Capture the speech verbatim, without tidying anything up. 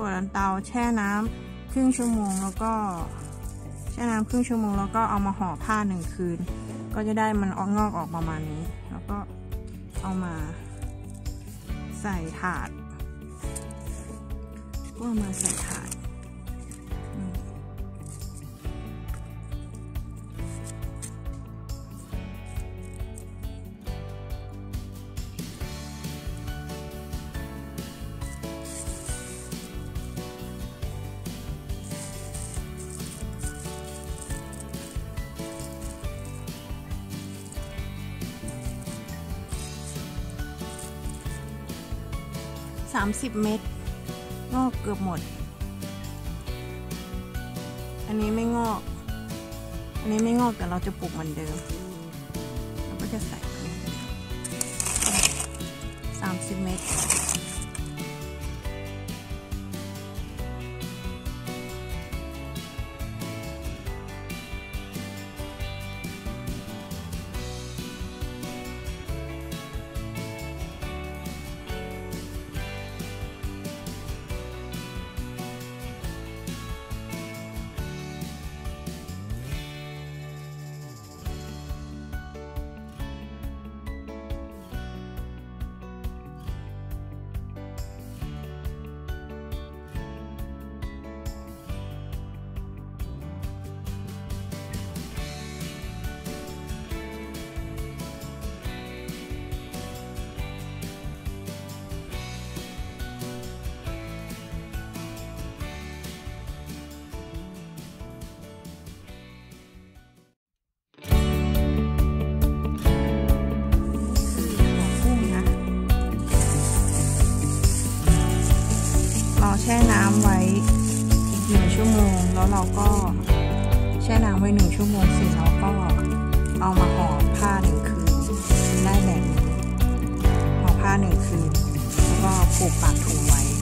ถั่วลันเตาแช่น้ำครึ่งชั่วโมงแล้วก็แช่น้ำครึ่งชั่วโมงแล้วก็เอามาห่อผ้าหนึ่งคืนก็จะได้มันออกงอกออกประมาณนี้แล้วก็เอามาใส่ถาดก็มาใส่ถาดสามสิบ เม็ดงอกเกือบหมดอันนี้ไม่งอกอันนี้ไม่งอกแต่เราจะปลูกเหมือนเดิมเราก็จะใส่สามสิบ เม็ดแช่น้ำไว้หนึ่งชั่วโมงแล้วเราก็แช่น้ำไว้หนึ่งชั่วโมงเสร็จแล้วก็เอามาห่อผ้าหนึ่งคืนได้แบบนี้ห่อผ้าหนึ่งคืนแล้วก็ผูกปากถุงไว้